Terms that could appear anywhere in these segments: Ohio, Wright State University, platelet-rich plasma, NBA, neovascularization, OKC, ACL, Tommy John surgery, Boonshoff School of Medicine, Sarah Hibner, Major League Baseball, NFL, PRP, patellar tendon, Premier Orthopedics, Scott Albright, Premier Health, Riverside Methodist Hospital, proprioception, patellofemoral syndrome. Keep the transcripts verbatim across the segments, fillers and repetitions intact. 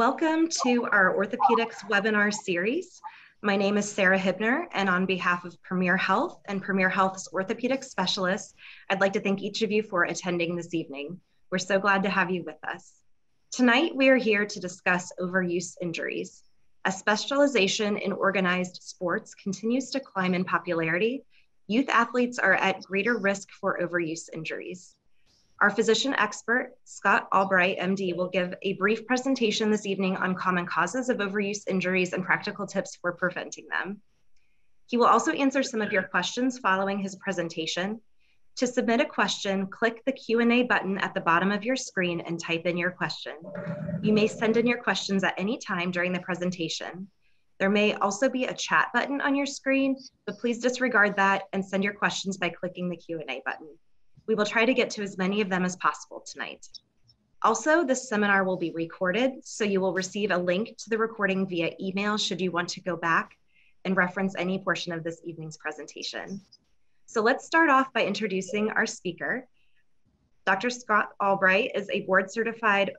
Welcome to our orthopedics webinar series. My name is Sarah Hibner, and on behalf of Premier Health and Premier Health's orthopedic specialists, I'd like to thank each of you for attending this evening. We're so glad to have you with us. Tonight, we are here to discuss overuse injuries. As specialization in organized sports continues to climb in popularity, youth athletes are at greater risk for overuse injuries. Our physician expert, Scott Albright, M D, will give a brief presentation this evening on common causes of overuse injuries and practical tips for preventing them. He will also answer some of your questions following his presentation. To submit a question, click the Q and A button at the bottom of your screen and type in your question. You may send in your questions at any time during the presentation. There may also be a chat button on your screen, but please disregard that and send your questions by clicking the Q and A button. We will try to get to as many of them as possible tonight. Also, this seminar will be recorded, so you will receive a link to the recording via email should you want to go back and reference any portion of this evening's presentation. So let's start off by introducing our speaker. Doctor Scott Albright is a board-certified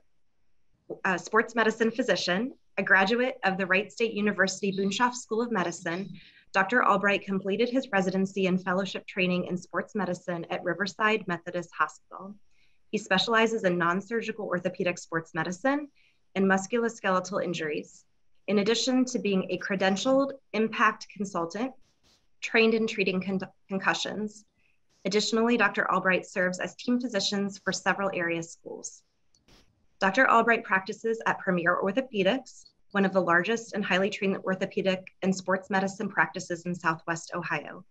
uh, sports medicine physician, a graduate of the Wright State University Boonshoff School of Medicine. Doctor Albright completed his residency and fellowship training in sports medicine at Riverside Methodist Hospital. He specializes in non-surgical orthopedic sports medicine and musculoskeletal injuries. In addition to being a credentialed impact consultant, trained in treating con concussions. Additionally, Doctor Albright serves as team physicians for several area schools. Doctor Albright practices at Premier Orthopedics, one of the largest and highly trained orthopedic and sports medicine practices in Southwest Ohio.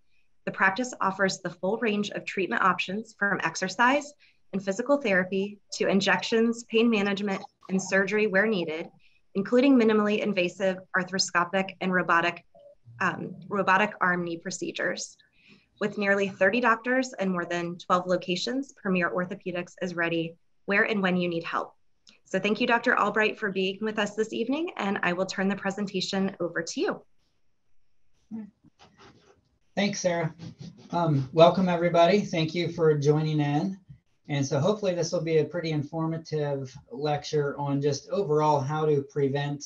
The practice offers the full range of treatment options from exercise and physical therapy to injections, pain management, and surgery where needed, including minimally invasive arthroscopic and robotic, um, robotic arm knee procedures. With nearly thirty doctors and more than twelve locations, Premier Orthopedics is ready where and when you need help. So thank you, Doctor Albright, for being with us this evening, and I will turn the presentation over to you. Thanks, Sarah. Um, welcome, everybody. Thank you for joining in. And so hopefully this will be a pretty informative lecture on just overall how to prevent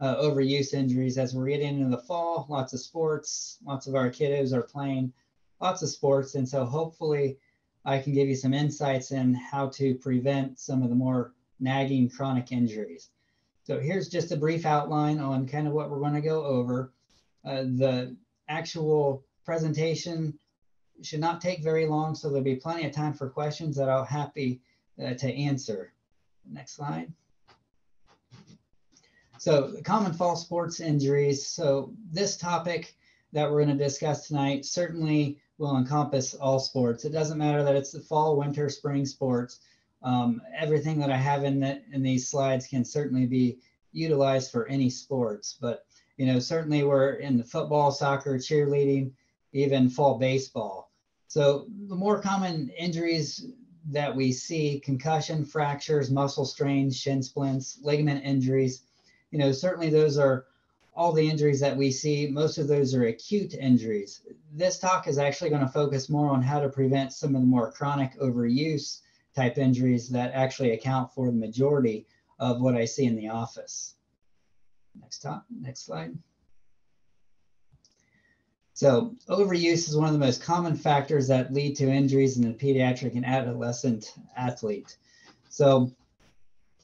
uh, overuse injuries as we're getting into the fall. Lots of sports, lots of our kiddos are playing lots of sports. And so hopefully I can give you some insights in how to prevent some of the more nagging chronic injuries. So here's just a brief outline on kind of what we're going to go over. Uh, the actual presentation should not take very long, so there'll be plenty of time for questions that I'll happy uh, to answer. Next slide. So common fall sports injuries. So this topic that we're going to discuss tonight certainly will encompass all sports. It doesn't matter that it's the fall, winter, spring sports. Um, everything that I have in, the, in these slides can certainly be utilized for any sports, but, you know, certainly we're in the football, soccer, cheerleading, even fall baseball. So the more common injuries that we see, concussion, fractures, muscle strains, shin splints, ligament injuries, you know, certainly those are all the injuries that we see. Most of those are acute injuries. This talk is actually going to focus more on how to prevent some of the more chronic overuse type injuries that actually account for the majority of what I see in the office. Next top, next slide. So overuse is one of the most common factors that lead to injuries in the pediatric and adolescent athlete. So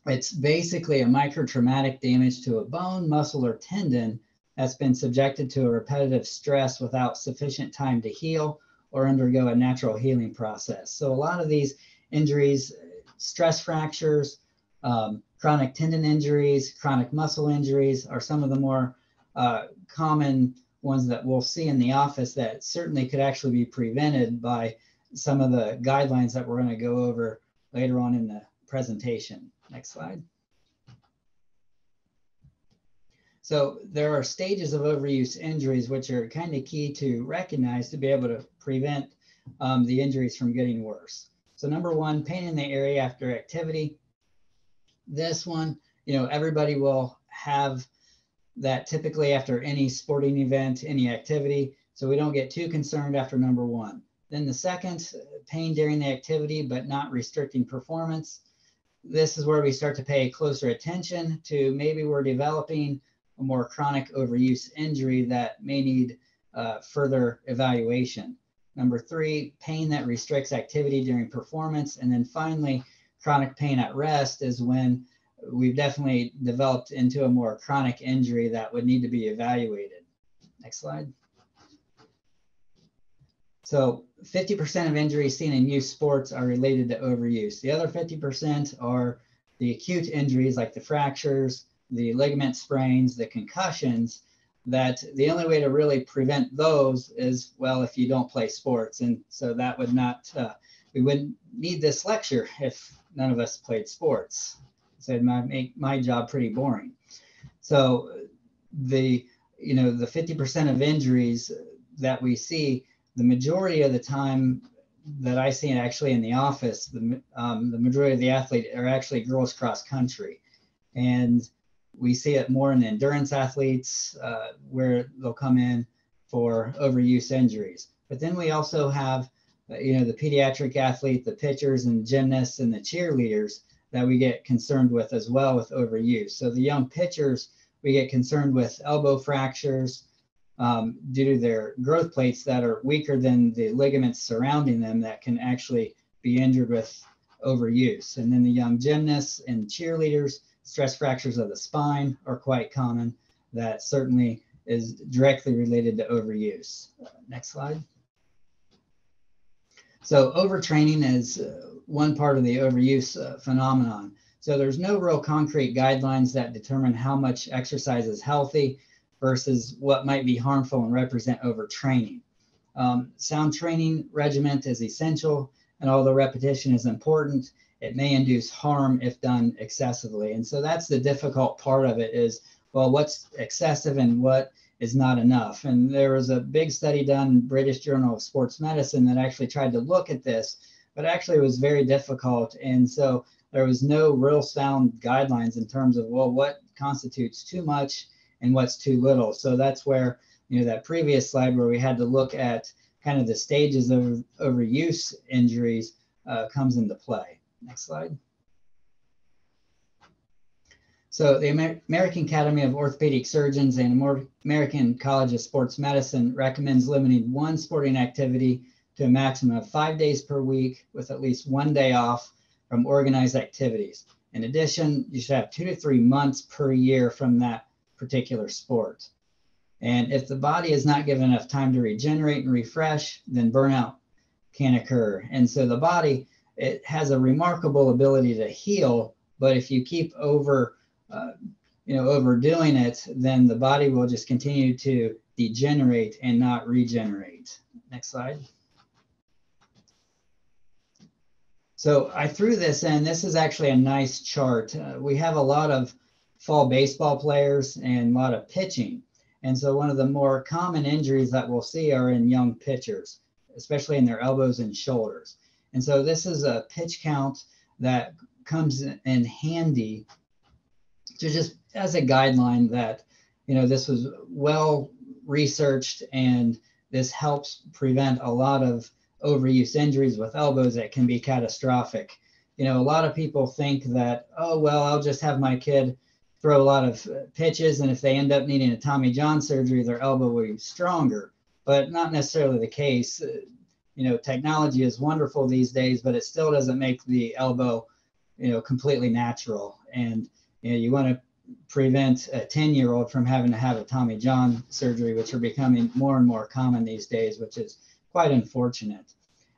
it's basically a microtraumatic damage to a bone, muscle, or tendon that's been subjected to a repetitive stress without sufficient time to heal or undergo a natural healing process. So a lot of these injuries, stress fractures, um, chronic tendon injuries, chronic muscle injuries are some of the more uh, common ones that we'll see in the office that certainly could actually be prevented by some of the guidelines that we're going to go over later on in the presentation. Next slide. So there are stages of overuse injuries, which are kind of key to recognize to be able to prevent um, the injuries from getting worse. So number one, pain in the area after activity. This one, you know, everybody will have that typically after any sporting event, any activity. So we don't get too concerned after number one. Then the second, pain during the activity, but not restricting performance. this is where we start to pay closer attention to maybe we're developing a more chronic overuse injury that may need uh, further evaluation. Number three, pain that restricts activity during performance. And then finally, chronic pain at rest is when we've definitely developed into a more chronic injury that would need to be evaluated. Next slide. So fifty percent of injuries seen in youth sports are related to overuse. The other fifty percent are the acute injuries like the fractures, the ligament sprains, the concussions, that the only way to really prevent those is, well, if you don't play sports. And so that would not, uh, we wouldn't need this lecture if none of us played sports. So it might make my job pretty boring. So the, you know, the fifty percent of injuries that we see, the majority of the time that I see actually in the office, the, um, the majority of the athletes are actually girls cross country. And we see it more in endurance athletes uh, where they'll come in for overuse injuries. But then we also have, you know, the pediatric athlete, the pitchers and gymnasts and the cheerleaders that we get concerned with as well with overuse. So the young pitchers, we get concerned with elbow fractures um, due to their growth plates that are weaker than the ligaments surrounding them that can actually be injured with overuse. And then the young gymnasts and cheerleaders, stress fractures of the spine are quite common. That certainly is directly related to overuse. Uh, next slide. So overtraining is uh, one part of the overuse uh, phenomenon. So there's no real concrete guidelines that determine how much exercise is healthy versus what might be harmful and represent overtraining. Um, sound training regimen is essential, and although repetition is important, it may induce harm if done excessively. And so that's the difficult part of it is, well, what's excessive and what is not enough? And there was a big study done in British Journal of Sports Medicine that actually tried to look at this, but actually it was very difficult. And so there was no real sound guidelines in terms of, well, what constitutes too much and what's too little. So that's where, you know, that previous slide where we had to look at kind of the stages of overuse injuries uh, comes into play. Next slide. So the Amer American Academy of Orthopedic Surgeons and American College of Sports Medicine recommends limiting one sporting activity to a maximum of five days per week with at least one day off from organized activities. In addition, you should have two to three months per year from that particular sport. And if the body is not given enough time to regenerate and refresh, then burnout can occur. And so the body, it has a remarkable ability to heal, but if you keep over, uh, you know, overdoing it, then the body will just continue to degenerate and not regenerate. Next slide. So I threw this in. This is actually a nice chart. Uh, we have a lot of fall baseball players and a lot of pitching. And so one of the more common injuries that we'll see are in young pitchers, especially in their elbows and shoulders. And so this is a pitch count that comes in handy to just as a guideline that, you know, this was well researched and this helps prevent a lot of overuse injuries with elbows that can be catastrophic. You know, a lot of people think that, oh, well, I'll just have my kid throw a lot of pitches, and if they end up needing a Tommy John surgery, their elbow will be stronger, but not necessarily the case. You know, technology is wonderful these days, but it still doesn't make the elbow, you know, completely natural. And, you know, you want to prevent a ten-year-old from having to have a Tommy John surgery, which are becoming more and more common these days, which is quite unfortunate.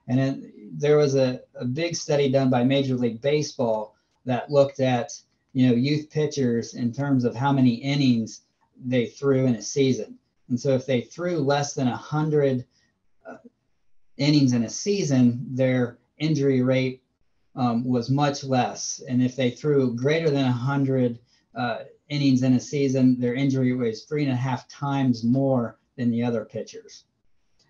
And then there was a, a big study done by Major League Baseball that looked at, you know, youth pitchers in terms of how many innings they threw in a season. And so if they threw less than one hundred innings in a season, their injury rate um, was much less. And if they threw greater than one hundred uh, innings in a season, their injury rate was three and a half times more than the other pitchers.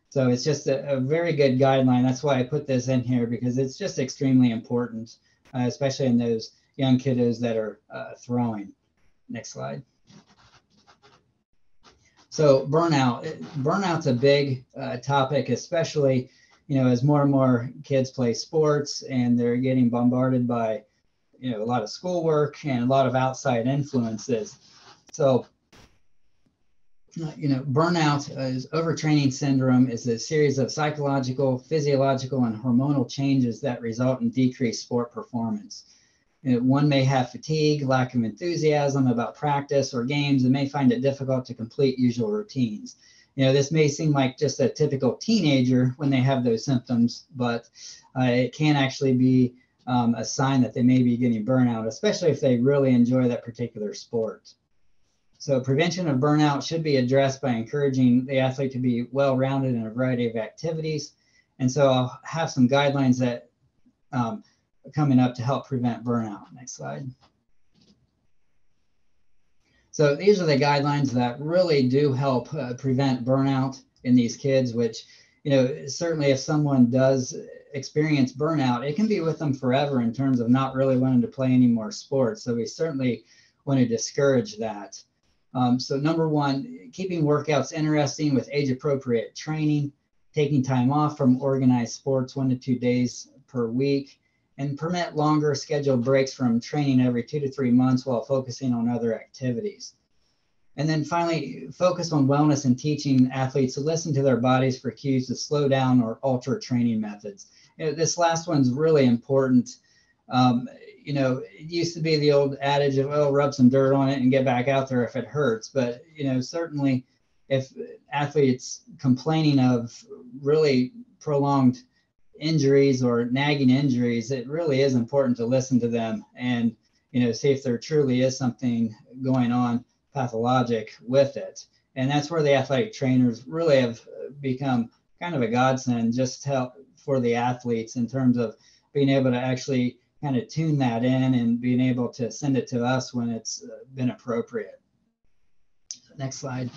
So it's just a, a very good guideline. That's why I put this in here, because it's just extremely important, uh, especially in those young kiddos that are uh, throwing. Next slide. So burnout, burnout's a big uh, topic, especially, you know, as more and more kids play sports and they're getting bombarded by you know, a lot of schoolwork and a lot of outside influences. So, you know, burnout is overtraining syndrome is a series of psychological, physiological, and hormonal changes that result in decreased sport performance. You know, one may have fatigue, lack of enthusiasm about practice or games, and may find it difficult to complete usual routines. You know, this may seem like just a typical teenager when they have those symptoms, but uh, it can actually be um, a sign that they may be getting burnout, especially if they really enjoy that particular sport. So prevention of burnout should be addressed by encouraging the athlete to be well-rounded in a variety of activities. And so I'll have some guidelines that um, are coming up to help prevent burnout. Next slide. So these are the guidelines that really do help uh, prevent burnout in these kids, which, you know, certainly if someone does experience burnout, it can be with them forever in terms of not really wanting to play any more sports. So we certainly want to discourage that. Um, so number one, keeping workouts interesting with age-appropriate training, taking time off from organized sports one to two days per week, and permit longer scheduled breaks from training every two to three months while focusing on other activities. And then finally, focus on wellness and teaching athletes to listen to their bodies for cues to slow down or alter training methods. You know, this last one's really important. Um, you know, it used to be the old adage of, oh, rub some dirt on it and get back out there if it hurts. But, you know, certainly if athletes complaining of really prolonged injuries or nagging injuries, it really is important to listen to them and, you know, see if there truly is something going on pathologic with it. And that's where the athletic trainers really have become kind of a godsend just to help for the athletes in terms of being able to actually kind of tune that in and being able to send it to us when it's been appropriate. Next slide.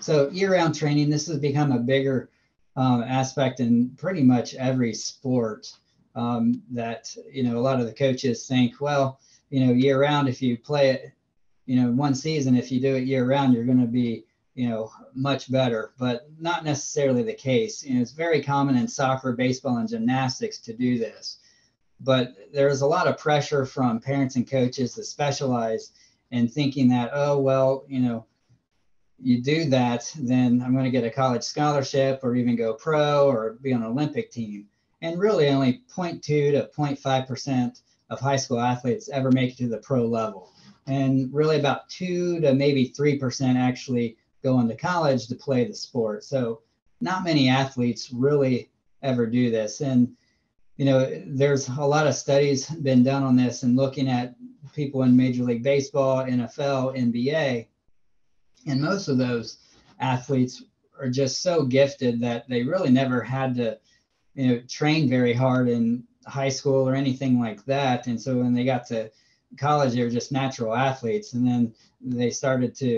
So year-round training, this has become a bigger Um, aspect in pretty much every sport um, that, you know, a lot of the coaches think, well, you know, year round, if you play it, you know, one season, if you do it year round, you're going to be, you know, much better, but not necessarily the case. You know, it's very common in soccer, baseball, and gymnastics to do this, but there's a lot of pressure from parents and coaches to specialize in thinking that, oh, well, you know, you do that, then I'm going to get a college scholarship or even go pro or be on an Olympic team. And really only zero point two to zero point five percent of high school athletes ever make it to the pro level. And really about two to maybe three percent actually go into college to play the sport. So not many athletes really ever do this. And, you know, there's a lot of studies been done on this and looking at people in Major League Baseball, N F L, N B A, and most of those athletes are just so gifted that they really never had to, you know, train very hard in high school or anything like that. And so when they got to college, they were just natural athletes. And then they started to,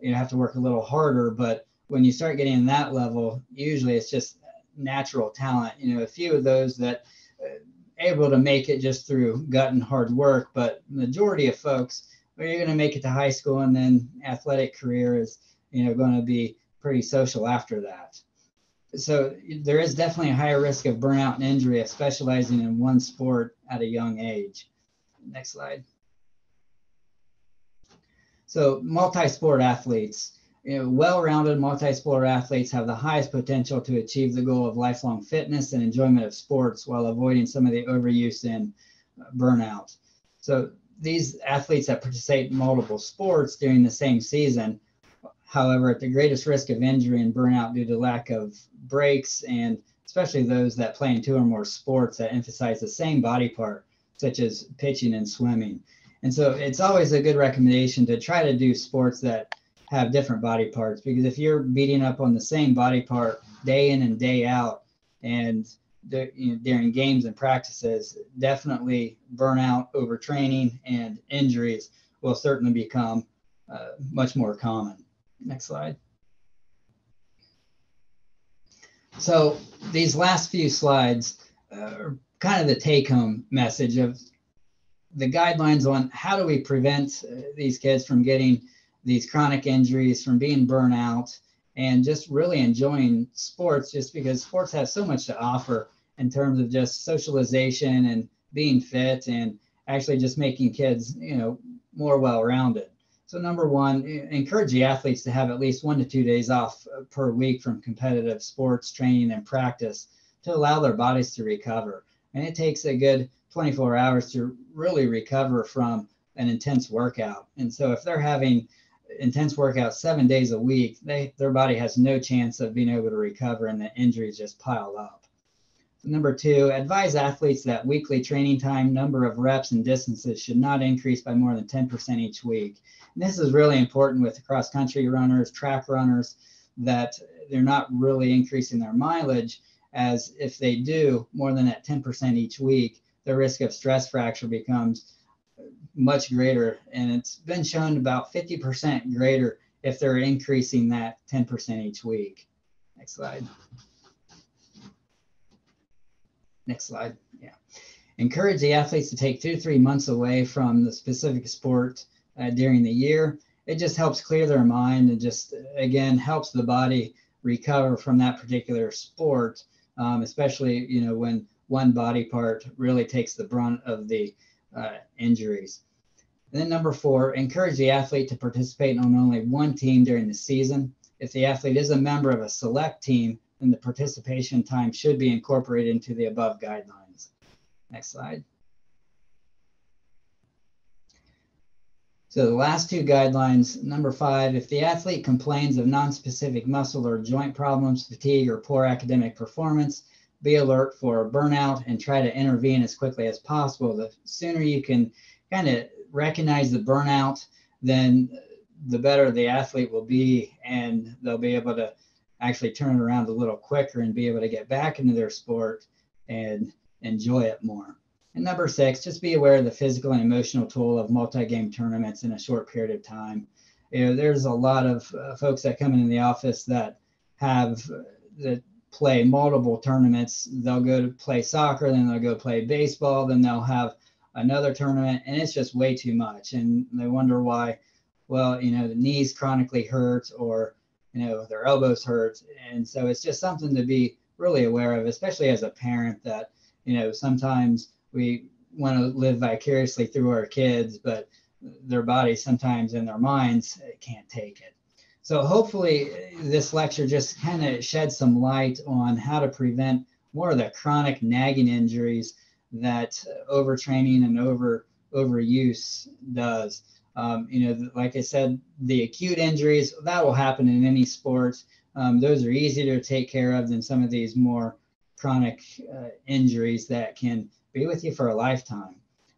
you know, have to work a little harder. But when you start getting in that level, usually it's just natural talent. You know, a few of those that are able to make it just through gut and hard work, but majority of folks, you're going to make it to high school, and then athletic career is, you know, going to be pretty social after that. So there is definitely a higher risk of burnout and injury of specializing in one sport at a young age. Next slide. So multi-sport athletes, you know, well-rounded multi-sport athletes have the highest potential to achieve the goal of lifelong fitness and enjoyment of sports while avoiding some of the overuse and burnout. So these athletes that participate in multiple sports during the same season, however, at the greatest risk of injury and burnout due to lack of breaks, and especially those that play in two or more sports that emphasize the same body part, such as pitching and swimming. And so it's always a good recommendation to try to do sports that have different body parts, because if you're beating up on the same body part day in and day out, and you know, during games and practices, definitely burnout, overtraining, and injuries will certainly become uh, much more common. Next slide. So these last few slides are kind of the take-home message of the guidelines on how do we prevent these kids from getting these chronic injuries, from being burnout, and just really enjoying sports, just because sports have so much to offer in terms of just socialization and being fit and actually just making kids, you know, more well-rounded. So number one, encourage the athletes to have at least one to two days off per week from competitive sports, training, and practice to allow their bodies to recover. And it takes a good twenty-four hours to really recover from an intense workout. And so if they're having intense workouts seven days a week, they, their body has no chance of being able to recover, and the injuries just pile up. Number two, advise athletes that weekly training time, number of reps, and distances should not increase by more than ten percent each week. And this is really important with cross-country runners, track runners, that they're not really increasing their mileage, as if they do more than at ten percent each week, the risk of stress fracture becomes much greater. And it's been shown about fifty percent greater if they're increasing that ten percent each week. Next slide. Next slide. Yeah. Encourage the athletes to take two to three months away from the specific sport uh, during the year. It just helps clear their mind and just, again, helps the body recover from that particular sport, um, especially, you know, when one body part really takes the brunt of the uh, injuries. And then number four, encourage the athlete to participate on only one team during the season. If the athlete is a member of a select team, and the participation time should be incorporated into the above guidelines. Next slide. So the last two guidelines, number five, if the athlete complains of nonspecific muscle or joint problems, fatigue, or poor academic performance, be alert for burnout and try to intervene as quickly as possible. The sooner you can kind of recognize the burnout, then the better the athlete will be, and they'll be able to actually turn it around a little quicker and be able to get back into their sport and enjoy it more. And number six, just be aware of the physical and emotional toll of multi-game tournaments in a short period of time. You know, there's a lot of uh, folks that come into the office that have, uh, that play multiple tournaments. They'll go to play soccer, then they'll go play baseball, then they'll have another tournament, and it's just way too much. And they wonder why, well, you know, the knees chronically hurt, or you know, their elbows hurt. And so it's just something to be really aware of, especially as a parent, that, you know, sometimes we want to live vicariously through our kids, but their bodies sometimes and their minds can't take it. So hopefully this lecture just kind of sheds some light on how to prevent more of the chronic nagging injuries that overtraining and over overuse does. Um, you know, like I said, the acute injuries, that will happen in any sport. Um, those are easier to take care of than some of these more chronic uh, injuries that can be with you for a lifetime.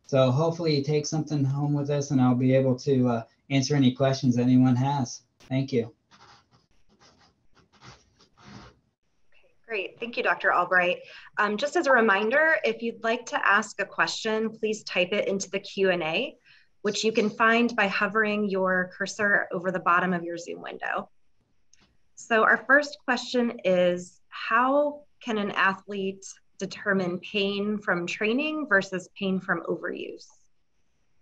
So hopefully you take something home with us, and I'll be able to uh, answer any questions anyone has. Thank you. Great. Thank you, Doctor Albright. Um, just as a reminder, if you'd like to ask a question, please type it into the Q and A, which you can find by hovering your cursor over the bottom of your Zoom window. So our first question is, how can an athlete determine pain from training versus pain from overuse?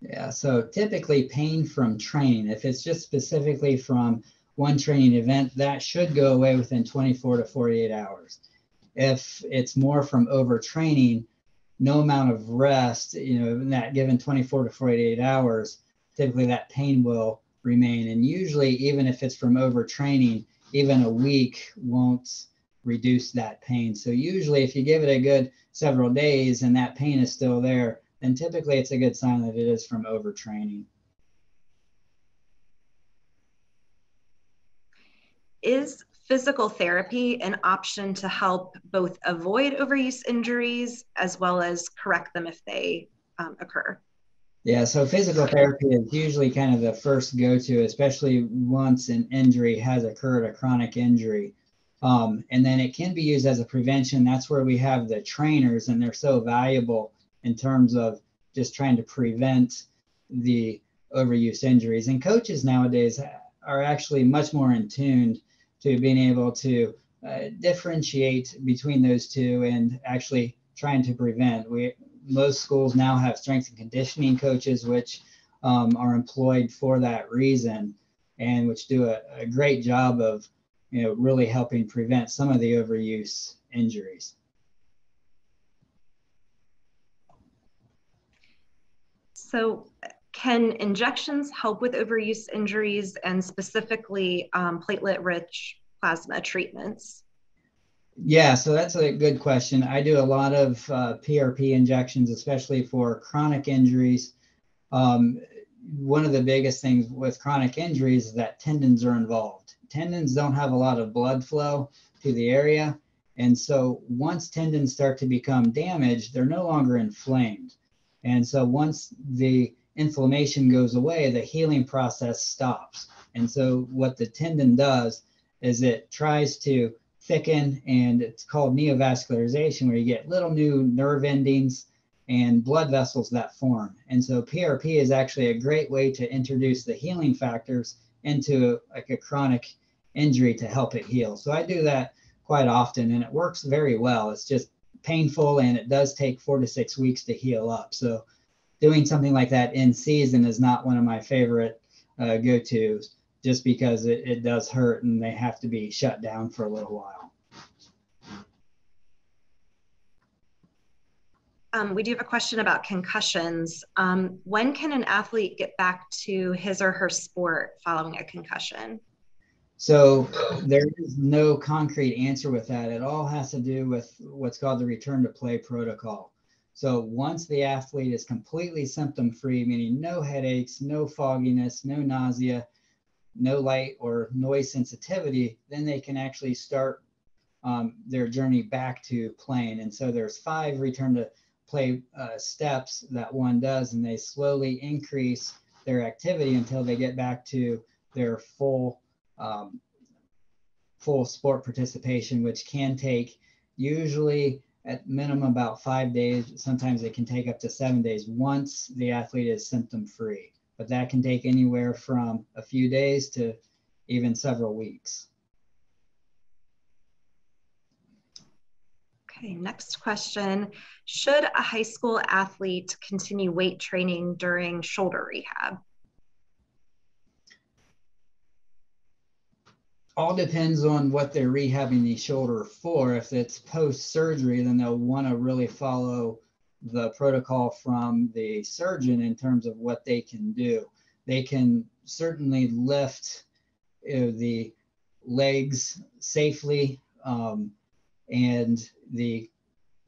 Yeah, so typically pain from training, if it's just specifically from one training event, that should go away within twenty-four to forty-eight hours. If it's more from overtraining, no amount of rest, you know, in that given twenty-four to forty-eight hours, typically that pain will remain. And usually, even if it's from overtraining, even a week won't reduce that pain. So usually if you give it a good several days and that pain is still there, then typically it's a good sign that it is from overtraining. Is physical therapy an option to help both avoid overuse injuries as well as correct them if they um, occur? Yeah, so physical therapy is usually kind of the first go-to, especially once an injury has occurred, a chronic injury. Um, and then it can be used as a prevention. That's where we have the trainers, and they're so valuable in terms of just trying to prevent the overuse injuries. And coaches nowadays are actually much more in tune to being able to uh, differentiate between those two and actually trying to prevent. We, most schools now have strength and conditioning coaches, which um, are employed for that reason, and which do a, a great job of, you know, really helping prevent some of the overuse injuries. So can injections help with overuse injuries and specifically um, platelet-rich plasma treatments? Yeah, so that's a good question. I do a lot of uh, P R P injections, especially for chronic injuries. Um, one of the biggest things with chronic injuries is that tendons are involved. Tendons don't have a lot of blood flow to the area. And so once tendons start to become damaged, they're no longer inflamed. And so once the inflammation goes away, the healing process stops. And so what the tendon does is it tries to thicken, and it's called neovascularization, where you get little new nerve endings and blood vessels that form. And so P R P is actually a great way to introduce the healing factors into like a chronic injury to help it heal. So I do that quite often, and it works very well. It's just painful, and it does take four to six weeks to heal up. So doing something like that in season is not one of my favorite uh, go-tos, just because it, it does hurt and they have to be shut down for a little while. Um, we do have a question about concussions. Um, when can an athlete get back to his or her sport following a concussion? So there is no concrete answer with that. It all has to do with what's called the return to play protocol. So once the athlete is completely symptom-free, meaning no headaches, no fogginess, no nausea, no light or noise sensitivity, then they can actually start um, their journey back to playing. And so there's five return to play uh, steps that one does, and they slowly increase their activity until they get back to their full um, full sport participation, which can take usually at minimum about five days. Sometimes it can take up to seven days once the athlete is symptom-free. But that can take anywhere from a few days to even several weeks. Okay, next question. Should a high school athlete continue weight training during shoulder rehab? All depends on what they're rehabbing the shoulder for. If it's post-surgery, then they'll want to really follow the protocol from the surgeon in terms of what they can do. They can certainly lift you know, the legs safely um, and the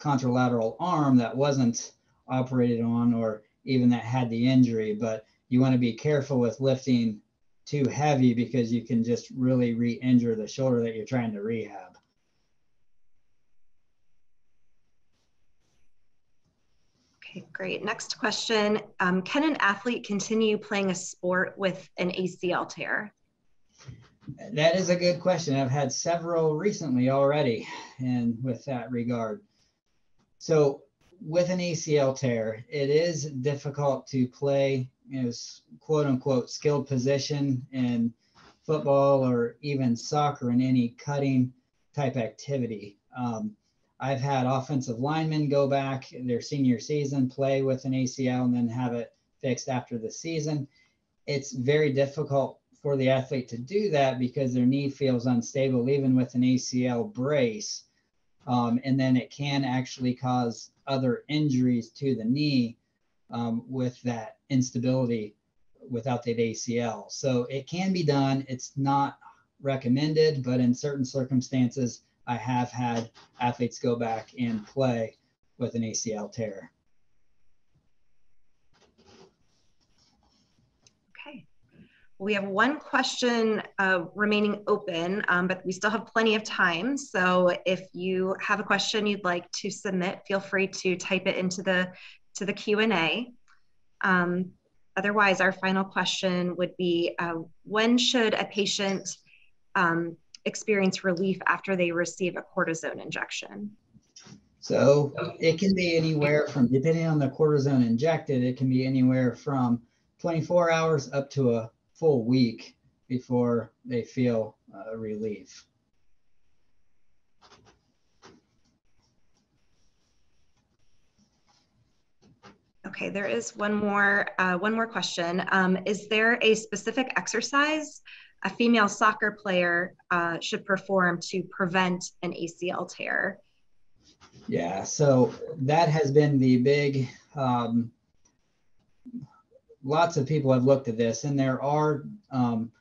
contralateral arm that wasn't operated on or even that had the injury, but you want to be careful with lifting too heavy because you can just really re-injure the shoulder that you're trying to rehab. Okay, great. Next question. Um, can an athlete continue playing a sport with an A C L tear? That is a good question. I've had several recently already, and with that regard. So with an A C L tear, it is difficult to play, you know, quote unquote, skilled position in football or even soccer in any cutting type activity. Um, I've had offensive linemen go back in their senior season, play with an A C L, and then have it fixed after the season. It's very difficult for the athlete to do that because their knee feels unstable, even with an A C L brace. Um, and then it can actually cause other injuries to the knee um, with that instability without that A C L. So it can be done. It's not recommended, but in certain circumstances, I have had athletes go back and play with an A C L tear. Okay. We have one question uh, remaining open, um, but we still have plenty of time. So if you have a question you'd like to submit, feel free to type it into the, to the Q and A. Um, otherwise, our final question would be, uh, when should a patient um, experience relief after they receive a cortisone injection? So it can be anywhere from, depending on the cortisone injected, it can be anywhere from twenty-four hours up to a full week before they feel uh, relief. Okay, there is one more, uh, one more question. Um, is there a specific exercise a female soccer player uh, should perform to prevent an A C L tear? Yeah, so that has been the big um, lots of people have looked at this, and there are um,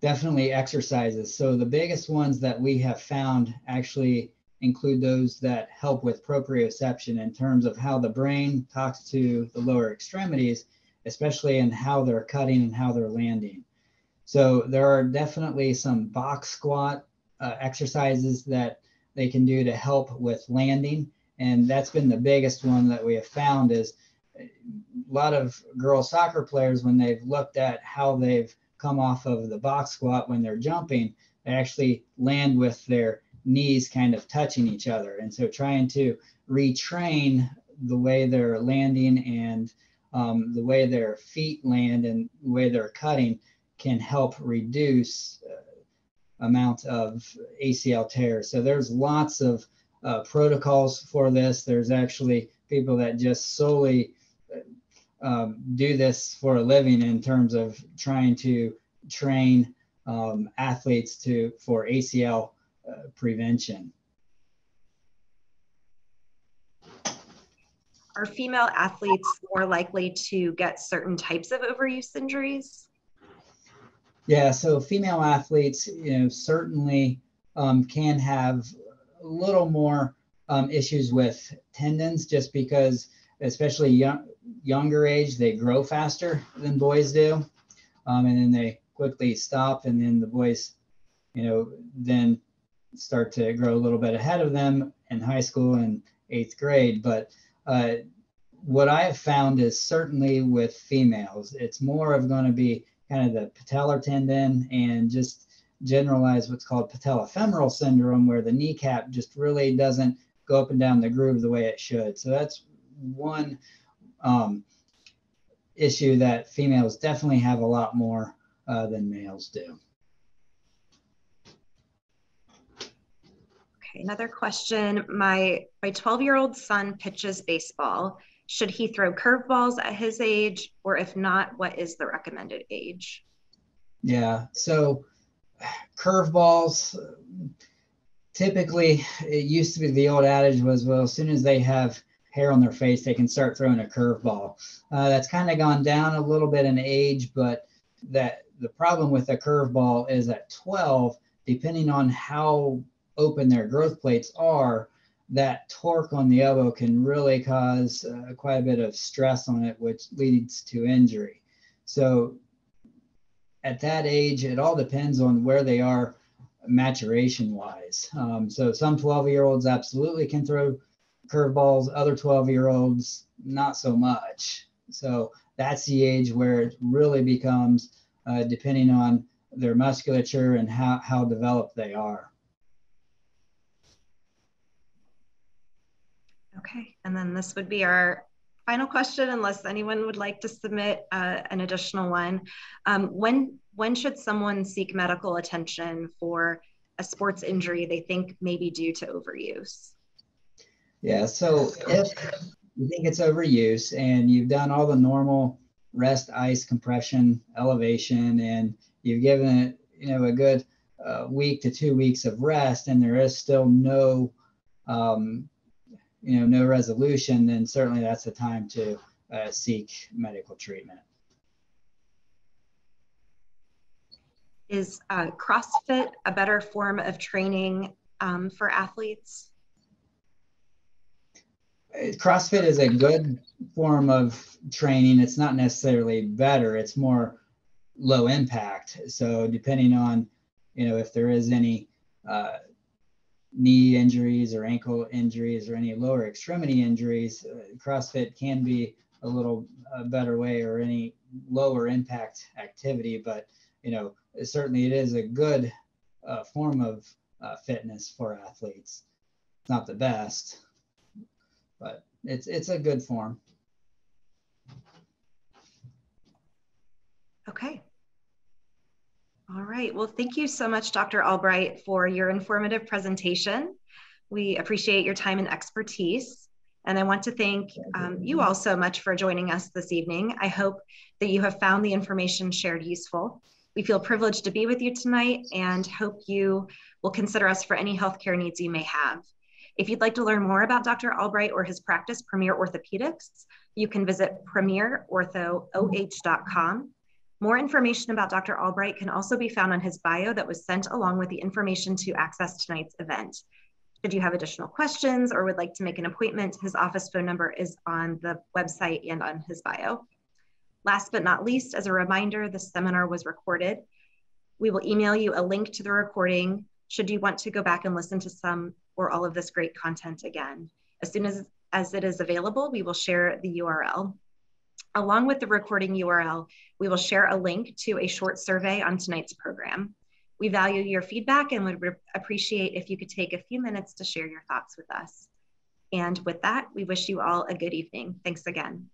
definitely exercises. So the biggest ones that we have found actually include those that help with proprioception in terms of how the brain talks to the lower extremities, especially in how they're cutting and how they're landing. So there are definitely some box squat uh, exercises that they can do to help with landing. And that's been the biggest one that we have found is a lot of girl soccer players, when they've looked at how they've come off of the box squat when they're jumping, they actually land with their knees kind of touching each other. And so trying to retrain the way they're landing and um, the way their feet land and the way they're cutting can help reduce uh, amount of A C L tears. So there's lots of uh, protocols for this. There's actually people that just solely um, do this for a living in terms of trying to train um, athletes to for A C L Uh, prevention. Are female athletes more likely to get certain types of overuse injuries? Yeah, so female athletes, you know, certainly um, can have a little more um, issues with tendons, just because, especially young, younger age, they grow faster than boys do, um, and then they quickly stop, and then the boys, you know, then start to grow a little bit ahead of them in high school and eighth grade. But uh, what I have found is certainly with females, it's more of going to be kind of the patellar tendon and just generalize what's called patellofemoral syndrome, where the kneecap just really doesn't go up and down the groove the way it should. So that's one um, issue that females definitely have a lot more uh, than males do. Another question. My my twelve-year-old son pitches baseball. Should he throw curveballs at his age, or if not, what is the recommended age? Yeah, so curveballs, typically, it used to be the old adage was, well, as soon as they have hair on their face, they can start throwing a curveball. Uh, that's kind of gone down a little bit in age, but that the problem with a curveball is at twelve, depending on how open their growth plates are, that torque on the elbow can really cause uh, quite a bit of stress on it, which leads to injury. So at that age, it all depends on where they are maturation wise. Um, so some twelve year olds absolutely can throw curveballs, other twelve year olds not so much. So that's the age where it really becomes uh, depending on their musculature and how, how developed they are. Okay, and then this would be our final question, unless anyone would like to submit uh, an additional one. Um, when, when should someone seek medical attention for a sports injury they think may be due to overuse? Yeah, so if you think it's overuse and you've done all the normal rest, ice, compression, elevation, and you've given it, you know, a good uh, week to two weeks of rest, and there is still no um, you know, no resolution, then certainly that's the time to uh, seek medical treatment. Is uh, CrossFit a better form of training um, for athletes? CrossFit is a good form of training. It's not necessarily better. It's more low impact. So depending on, you know, if there is any uh, knee injuries or ankle injuries or any lower extremity injuries, uh, CrossFit can be a little a better way, or any lower impact activity. But, you know, certainly it is a good uh, form of uh, fitness for athletes. It's not the best, but it's, it's a good form. Okay. All right. Well, thank you so much, Doctor Albright, for your informative presentation. We appreciate your time and expertise. And I want to thank um, you all so much for joining us this evening. I hope that you have found the information shared useful. We feel privileged to be with you tonight and hope you will consider us for any healthcare needs you may have. If you'd like to learn more about Doctor Albright or his practice, Premier Orthopedics, you can visit premier orthooh dot com. More information about Doctor Albright can also be found on his bio that was sent along with the information to access tonight's event. Should you have additional questions or would like to make an appointment, his office phone number is on the website and on his bio. Last but not least, as a reminder, this seminar was recorded. We will email you a link to the recording should you want to go back and listen to some or all of this great content again. As soon as, as it is available, we will share the U R L. Along with the recording U R L, we will share a link to a short survey on tonight's program. We value your feedback and would appreciate if you could take a few minutes to share your thoughts with us. And with that, we wish you all a good evening. Thanks again.